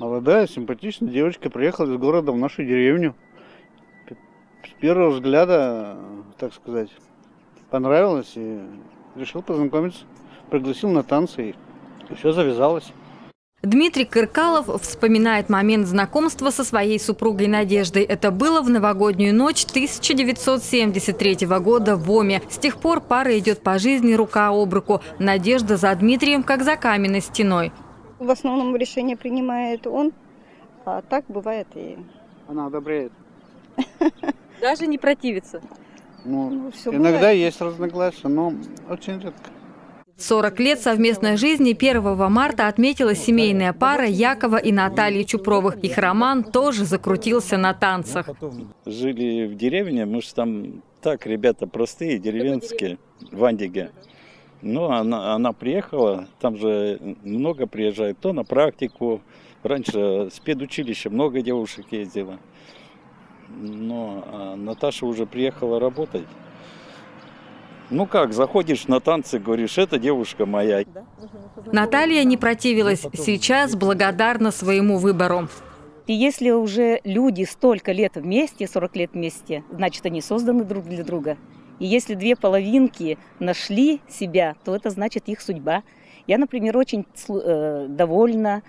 Молодая, симпатичная девочка приехала из города в нашу деревню. С первого взгляда, так сказать, понравилось и решил познакомиться. Пригласил на танцы и все завязалось. Дмитрий Кыркалов вспоминает момент знакомства со своей супругой Надеждой. Это было в новогоднюю ночь 1973 года в Оме. С тех пор пара идет по жизни рука об руку. Надежда за Дмитрием, как за каменной стеной. В основном решение принимает он, а так бывает и... Она одобряет. Даже не противится. Ну, иногда есть разногласия, но очень редко. 40 лет совместной жизни 1 марта отметила семейная пара Якова и Натальи Чупровых. Их роман тоже закрутился на танцах. Жили в деревне, мы же там так, ребята простые, деревенские, в Андиге. Но она приехала, там же много приезжает, то на практику. Раньше с педучилища много девушек ездила. Но Наташа уже приехала работать. Ну как, заходишь на танцы, говоришь, это девушка моя. Наталья не противилась. Сейчас благодарна своему выбору. И если уже люди столько лет вместе, 40 лет вместе, значит, они созданы друг для друга. И если две половинки нашли себя, то это значит их судьба. Я, например, очень довольна,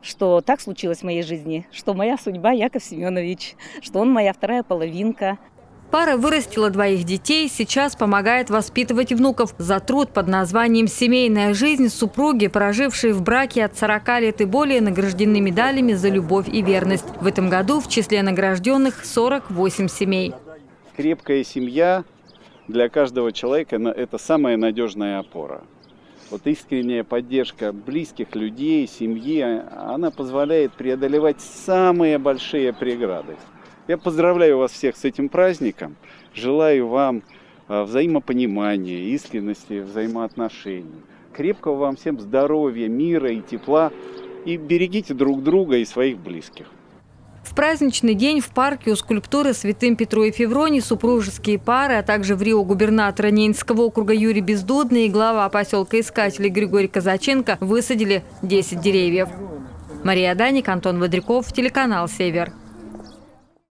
что так случилось в моей жизни, что моя судьба Яков Семенович, что он моя вторая половинка. Пара вырастила 2 детей, сейчас помогает воспитывать внуков. За труд под названием «Семейная жизнь» супруги, прожившие в браке от 40 лет и более, награждены медалями за любовь и верность. В этом году в числе награжденных 48 семей. Крепкая семья для каждого человека – это самая надежная опора. Вот искренняя поддержка близких людей, семьи, она позволяет преодолевать самые большие преграды. Я поздравляю вас всех с этим праздником. Желаю вам взаимопонимания, искренности, взаимоотношений. Крепкого вам всем здоровья, мира и тепла. И берегите друг друга и своих близких. В праздничный день в парке у скульптуры святым Петру и Февронии супружеские пары, а также в Рио губернатора Ненецкого округа Юрий Бездудный и глава поселка Искатели Григорий Казаченко высадили 10 деревьев. Мария Даник, Антон Водряков, телеканал «Север».